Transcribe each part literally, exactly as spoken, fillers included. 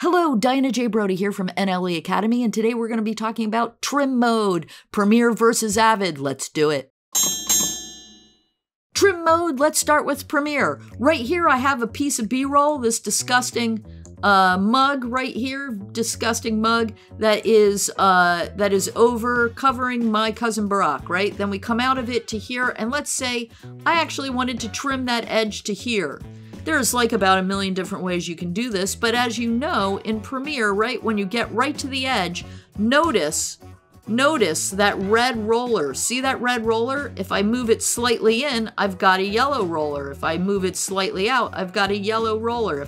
Hello, Diana J. Brody here from N L E Academy, and today we're going to be talking about trim mode, Premiere versus Avid. Let's do it. Trim mode, let's start with Premiere. Right here I have a piece of B-roll, this disgusting uh, mug right here, disgusting mug that is, uh, that is over covering my cousin Barack, right? Then we come out of it to here, and let's say I actually wanted to trim that edge to here. There's like about a million different ways you can do this, but as you know, in Premiere, right, when you get right to the edge, notice, notice that red roller. See that red roller? If I move it slightly in, I've got a yellow roller. If I move it slightly out, I've got a yellow roller.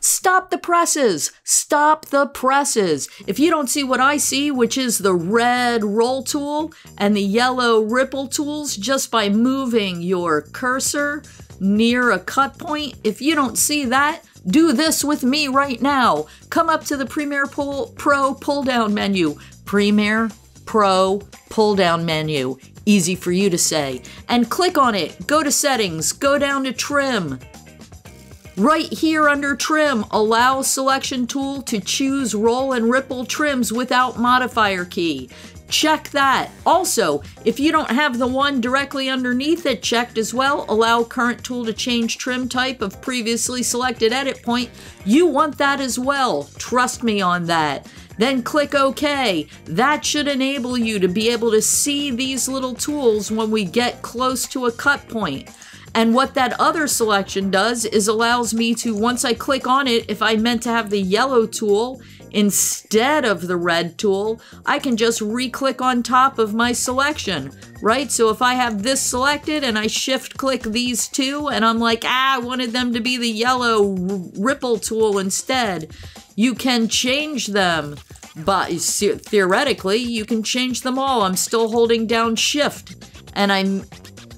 Stop the presses! Stop the presses! If you don't see what I see, which is the red roll tool and the yellow ripple tools, just by moving your cursor near a cut point. If you don't see that, do this with me right now. Come up to the Premiere Pro pull-down menu. Premiere Pro pull-down menu. Easy for you to say. And click on it. Go to settings. Go down to trim. Right here under trim, allow selection tool to choose roll and ripple trims without modifier key. Check that. Also, if you don't have the one directly underneath it checked as well, allow current tool to change trim type of previously selected edit point. You want that as well. Trust me on that. Then click OK. That should enable you to be able to see these little tools when we get close to a cut point. And what that other selection does is allows me to, once I click on it, if I meant to have the yellow tool instead of the red tool, I can just re-click on top of my selection, right? So if I have this selected and I shift click these two and I'm like, ah, I wanted them to be the yellow ripple tool instead, you can change them. But theoretically, you can change them all. I'm still holding down shift and I'm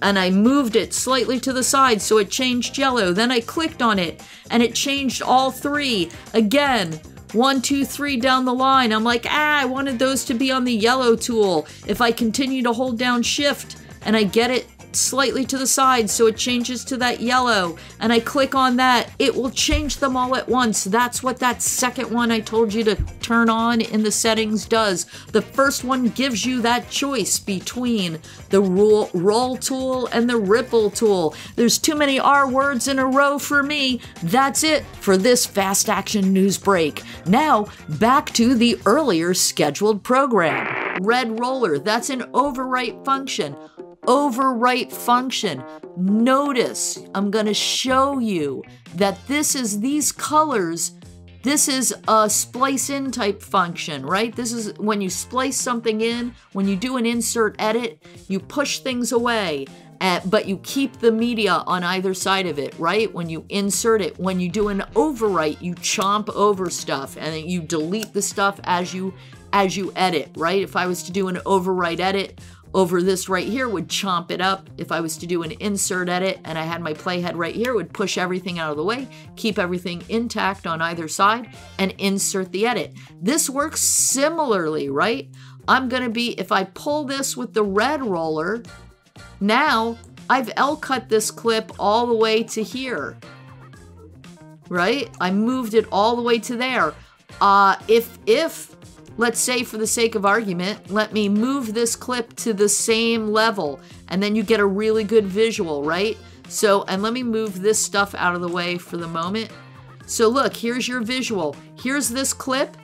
and I moved it slightly to the side so it changed yellow. Then I clicked on it and it changed all three. Again, one, two, three down the line. I'm like, ah, I wanted those to be on the yellow tool. If I continue to hold down shift and I get it slightly to the side so it changes to that yellow and I click on that, it will change them all at once. That's what that second one I told you to turn on in the settings does. The first one gives you that choice between the roll, roll tool and the ripple tool. There's too many R words in a row for me. That's it for this fast action news break. Now back to the earlier scheduled program. Red roller, that's an overwrite function. Overwrite function. Notice, I'm going to show you that this is these colors. This is a splice in type function, right? This is when you splice something in, when you do an insert edit, you push things away, at, but you keep the media on either side of it, right? When you insert it, when you do an overwrite, you chomp over stuff and you delete the stuff as you, as you edit, right? If I was to do an overwrite edit, over this right here would chomp it up. If I was to do an insert edit and I had my playhead right here, would push everything out of the way, keep everything intact on either side, and insert the edit. This works similarly, right? I'm gonna be, if I pull this with the red roller, now I've L-cut this clip all the way to here, right? I moved it all the way to there. Uh, if, if, Let's say for the sake of argument, let me move this clip to the same level and then you get a really good visual, right? So, and let me move this stuff out of the way for the moment. So look, here's your visual. Here's this clip.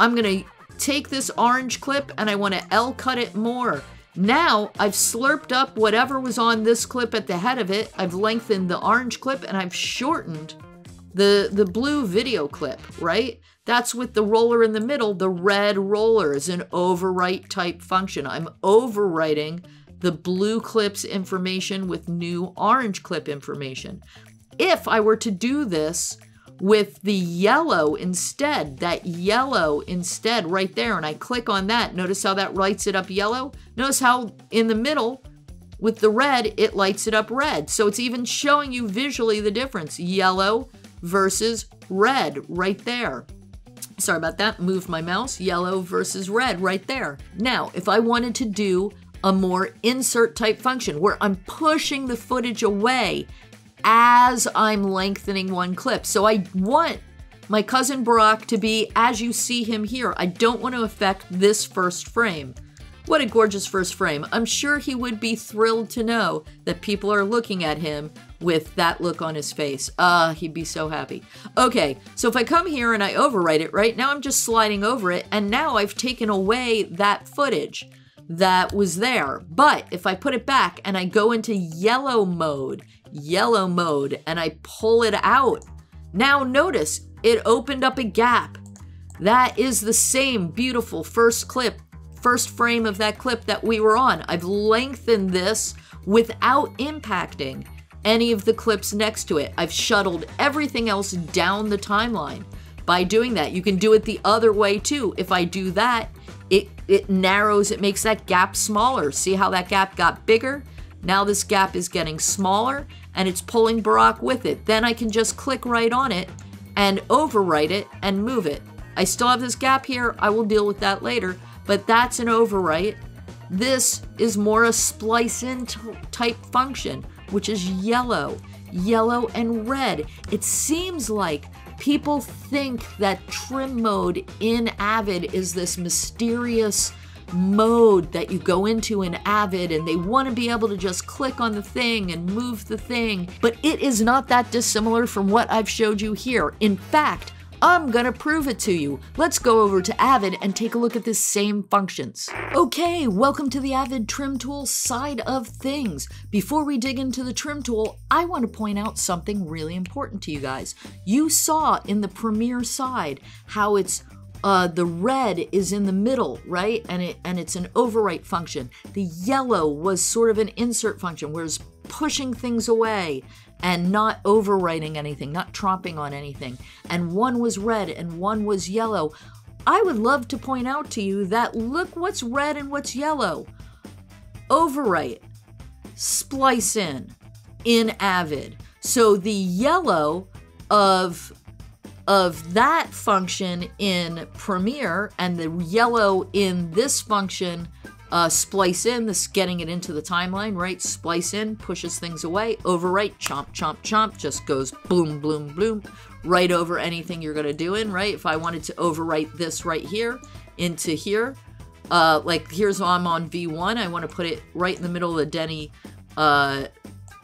I'm gonna take this orange clip and I wanna L cut it more. Now I've slurped up whatever was on this clip at the head of it. I've lengthened the orange clip and I've shortened the, the blue video clip, right? That's with the roller in the middle. The red roller is an overwrite type function. I'm overwriting the blue clip's information with new orange clip information. If I were to do this with the yellow instead, that yellow instead right there, and I click on that, notice how that lights it up yellow? Notice how in the middle with the red, it lights it up red. So it's even showing you visually the difference, yellow versus red right there. Sorry about that, move my mouse, yellow versus red right there. Now, if I wanted to do a more insert type function where I'm pushing the footage away as I'm lengthening one clip. So I want my cousin Barack to be as you see him here. I don't want to affect this first frame. What a gorgeous first frame. I'm sure he would be thrilled to know that people are looking at him with that look on his face. Ah, uh, he'd be so happy. Okay, so if I come here and I overwrite it, right? Now I'm just sliding over it, and now I've taken away that footage that was there. But if I put it back and I go into yellow mode, yellow mode, and I pull it out, now notice it opened up a gap. That is the same beautiful first clip first frame of that clip that we were on. I've lengthened this without impacting any of the clips next to it. I've shuttled everything else down the timeline by doing that. You can do it the other way too. If I do that, it, it narrows, it makes that gap smaller. See how that gap got bigger? Now this gap is getting smaller and it's pulling Barack with it. Then I can just click right on it and overwrite it and move it. I still have this gap here. I will deal with that later. But that's an overwrite. This is more a splice in type function, which is yellow, yellow and red. It seems like people think that trim mode in Avid is this mysterious mode that you go into in Avid, and they want to be able to just click on the thing and move the thing. But it is not that dissimilar from what I've showed you here. In fact, I'm gonna prove it to you. Let's go over to Avid and take a look at the same functions. Okay, welcome to the Avid Trim Tool side of things. Before we dig into the Trim Tool, I wanna point out something really important to you guys. You saw in the Premiere side how it's Uh, the red is in the middle, right? And it and it's an overwrite function. The yellow was sort of an insert function, whereas pushing things away and not overwriting anything, not tromping on anything. And one was red and one was yellow. I would love to point out to you that look what's red and what's yellow. Overwrite, splice in, in Avid. So the yellow of of that function in Premiere and the yellow in this function, uh, splice in, this getting it into the timeline, right? Splice in, pushes things away, overwrite, chomp, chomp, chomp, just goes boom, boom, boom, right over anything you're gonna do in, right? If I wanted to overwrite this right here into here, uh, like here's, I'm on V one, I wanna put it right in the middle of the Denny, uh,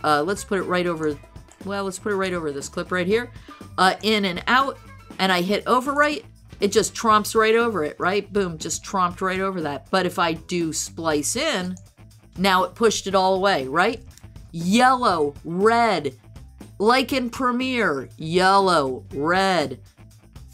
uh, let's put it right over, well, let's put it right over this clip right here. Uh, in and out, and I hit overwrite, it just tromps right over it, right? Boom, just tromped right over that. But if I do splice in, now it pushed it all away, right? Yellow, red, like in Premiere, yellow, red.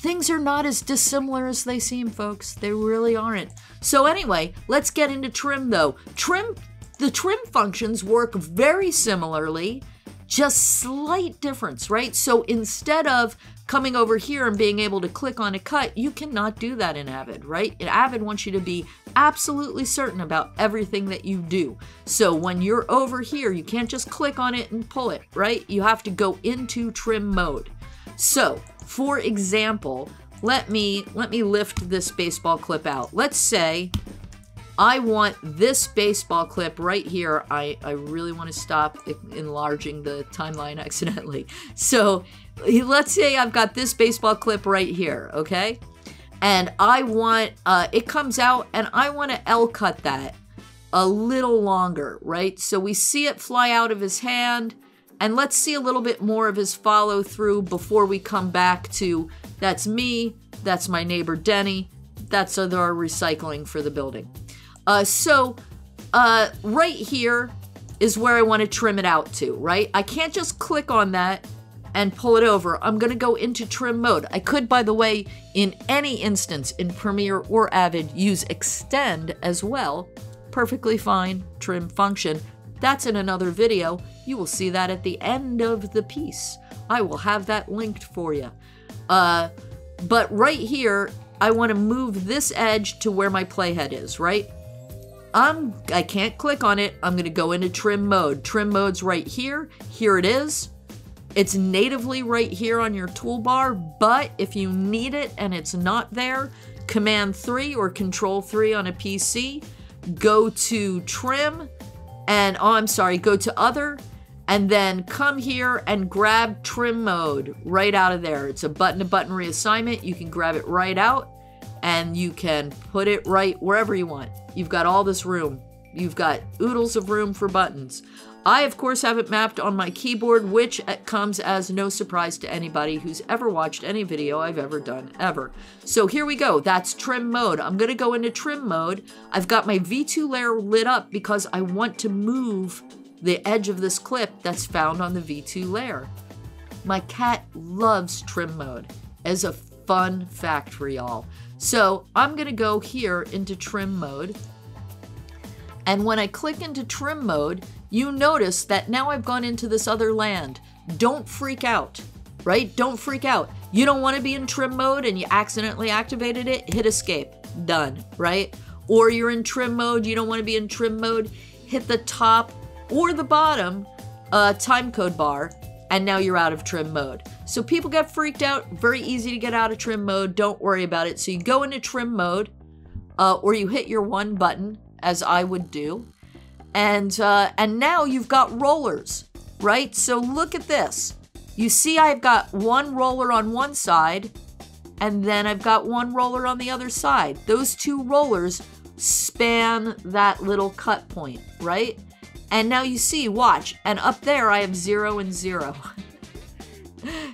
Things are not as dissimilar as they seem, folks. They really aren't. So anyway, let's get into trim though. Trim, the trim functions work very similarly, just slight difference, right? So instead of coming over here and being able to click on a cut, you cannot do that in Avid, right? In Avid wants you to be absolutely certain about everything that you do. So when you're over here, you can't just click on it and pull it, right? You have to go into trim mode. So for example, let me, let me lift this baseball clip out. Let's say I want this baseball clip right here. I, I really want to stop enlarging the timeline accidentally. So let's say I've got this baseball clip right here, okay? And I want, uh, it comes out and I want to L cut that a little longer, right? So we see it fly out of his hand, and let's see a little bit more of his follow through before we come back to, that's me, that's my neighbor Denny, that's our recycling for the building. Uh, so, uh, right here is where I want to trim it out to, right? I can't just click on that and pull it over. I'm going to go into trim mode. I could, by the way, in any instance in Premiere or Avid, use extend as well. Perfectly fine trim function. That's in another video. You will see that at the end of the piece. I will have that linked for you. Uh, but right here, I want to move this edge to where my playhead is, right? I'm, I can't click on it. I'm going to go into trim mode. Trim mode's right here. Here it is. It's natively right here on your toolbar, but if you need it and it's not there, Command three or Control three on a P C, go to trim, and oh, I'm sorry, go to other, and then come here and grab trim mode right out of there. It's a button-to-button reassignment. You can grab it right out and you can put it right wherever you want. You've got all this room. You've got oodles of room for buttons. I, of course, have it mapped on my keyboard, which comes as no surprise to anybody who's ever watched any video I've ever done, ever. So here we go. That's trim mode. I'm going to go into trim mode. I've got my V two layer lit up because I want to move the edge of this clip that's found on the V two layer. My cat loves trim mode, as a fun fact for y'all. So I'm going to go here into trim mode. And when I click into trim mode, you notice that now I've gone into this other land. Don't freak out, right? Don't freak out. You don't want to be in trim mode and you accidentally activated it, hit escape, done, right? Or you're in trim mode, you don't want to be in trim mode, hit the top or the bottom uh, timecode bar, and now you're out of trim mode. So people get freaked out, very easy to get out of trim mode, don't worry about it. So you go into trim mode, uh, or you hit your one button, as I would do. And uh, and now you've got rollers, right? So look at this. You see I've got one roller on one side, and then I've got one roller on the other side. Those two rollers span that little cut point, right? And now you see, watch, and up there I have zero and zero.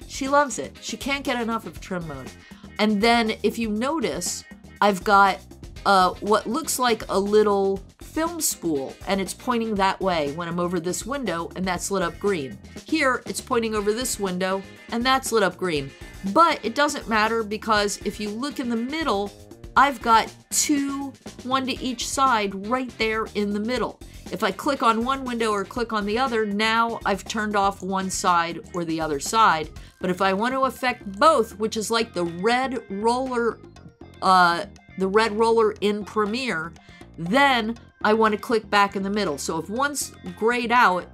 She loves it. She can't get enough of trim mode. And then if you notice, I've got uh, what looks like a little film spool, and it's pointing that way when I'm over this window, and that's lit up green. Here, it's pointing over this window, and that's lit up green. But it doesn't matter, because if you look in the middle, I've got two, one to each side right there in the middle. If I click on one window or click on the other, now I've turned off one side or the other side. But if I want to affect both, which is like the red roller, uh, the red roller in Premiere, then I want to click back in the middle. So if one's grayed out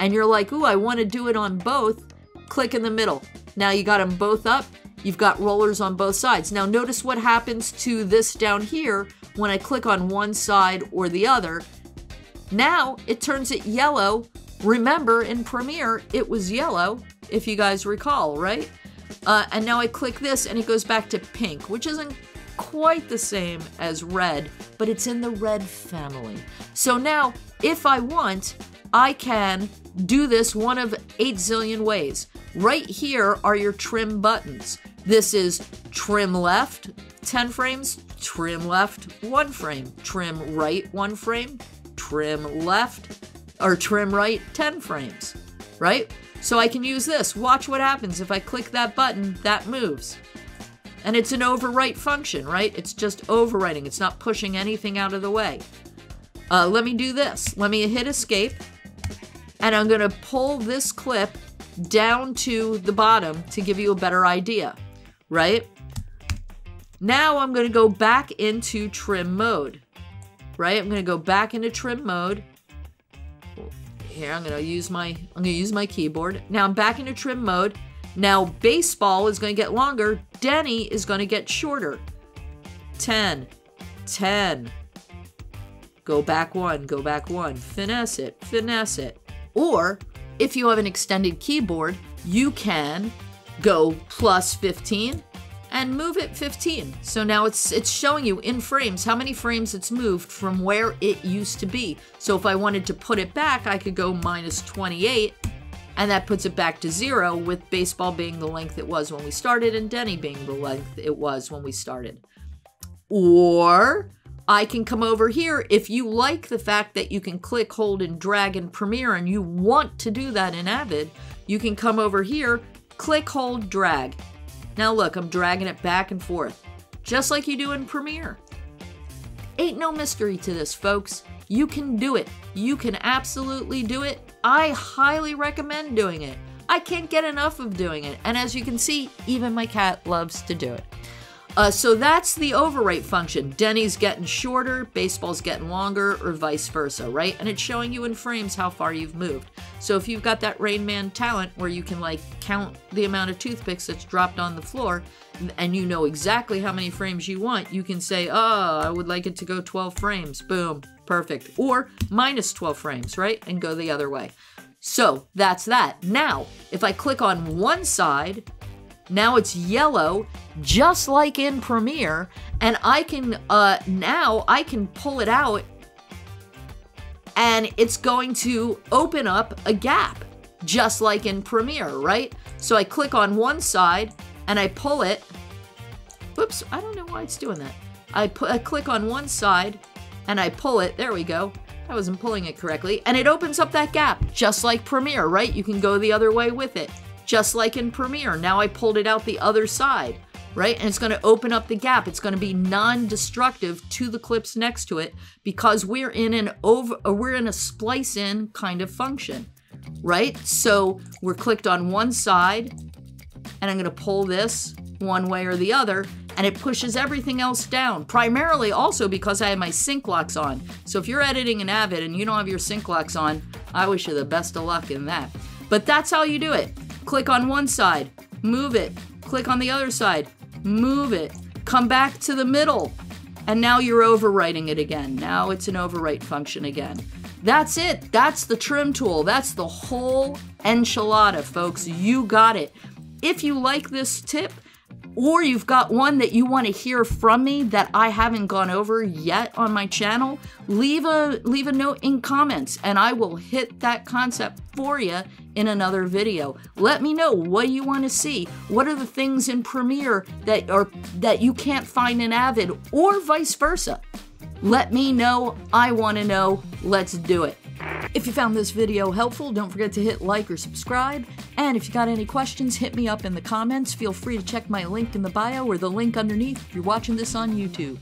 and you're like, ooh, I want to do it on both, click in the middle. Now you got them both up. You've got rollers on both sides. Now notice what happens to this down here when I click on one side or the other. Now it turns it yellow. Remember in Premiere, it was yellow, if you guys recall, right? Uh, and now I click this and it goes back to pink, which isn't quite the same as red, but it's in the red family. So now, if I want, I can do this one of eight zillion ways. Right here are your trim buttons. This is trim left, ten frames, trim left, one frame, trim right, one frame, trim left, or trim right, ten frames, right? So I can use this. Watch what happens. If I click that button, that moves. And it's an overwrite function, right? It's just overwriting. It's not pushing anything out of the way. Uh, let me do this. Let me hit escape. And I'm going to pull this clip down to the bottom to give you a better idea, right? Now I'm going to go back into trim mode, right? I'm going to go back into trim mode. Here, I'm going to use my, I'm going to use my keyboard. Now I'm back into trim mode. Now, baseball is going to get longer. Denny is going to get shorter. ten, ten. Go back one, go back one. Finesse it, finesse it. Or, if you have an extended keyboard, you can go plus fifteen and move it fifteen. So now it's, it's showing you in frames how many frames it's moved from where it used to be. So if I wanted to put it back, I could go minus twenty-eight. And that puts it back to zero, with baseball being the length it was when we started and Denny being the length it was when we started. Or I can come over here. If you like the fact that you can click, hold, and drag in Premiere, and you want to do that in Avid, you can come over here, click, hold, drag. Now look, I'm dragging it back and forth, just like you do in Premiere. Ain't no mystery to this, folks. You can do it. You can absolutely do it. I highly recommend doing it. I can't get enough of doing it. And as you can see, even my cat loves to do it. Uh, so that's the overwrite function. Denny's getting shorter, baseball's getting longer, or vice versa, right? And it's showing you in frames how far you've moved. So if you've got that Rain Man talent where you can like count the amount of toothpicks that's dropped on the floor, and you know exactly how many frames you want, you can say, oh, I would like it to go twelve frames, boom. Perfect. Or minus twelve frames, right? And go the other way. So that's that. Now, if I click on one side, now it's yellow, just like in Premiere, and I can, uh, now I can pull it out and it's going to open up a gap, just like in Premiere, right? So I click on one side and I pull it. Whoops, I don't know why it's doing that. I, pu- I click on one side and I pull it, there we go. I wasn't pulling it correctly. And it opens up that gap, just like Premiere, right? You can go the other way with it, just like in Premiere. Now I pulled it out the other side, right? And it's gonna open up the gap. It's gonna be non-destructive to the clips next to it because we're in an over, or we're in a splice in kind of function, right? So we're clicked on one side and I'm gonna pull this one way or the other, and it pushes everything else down, primarily also because I have my sync locks on. So if you're editing in Avid and you don't have your sync locks on, I wish you the best of luck in that. But that's how you do it. Click on one side, move it. Click on the other side, move it. Come back to the middle, and now you're overwriting it again. Now it's an overwrite function again. That's it, that's the trim tool. That's the whole enchilada, folks, you got it. If you like this tip, or you've got one that you want to hear from me that I haven't gone over yet on my channel, leave a leave a note in comments and I will hit that concept for you in another video. Let me know what you want to see. What are the things in Premiere that are that you can't find in Avid or vice versa? Let me know. I want to know. Let's do it. If you found this video helpful, don't forget to hit like or subscribe. And if you got any questions, hit me up in the comments. Feel free to check my link in the bio or the link underneath if you're watching this on YouTube.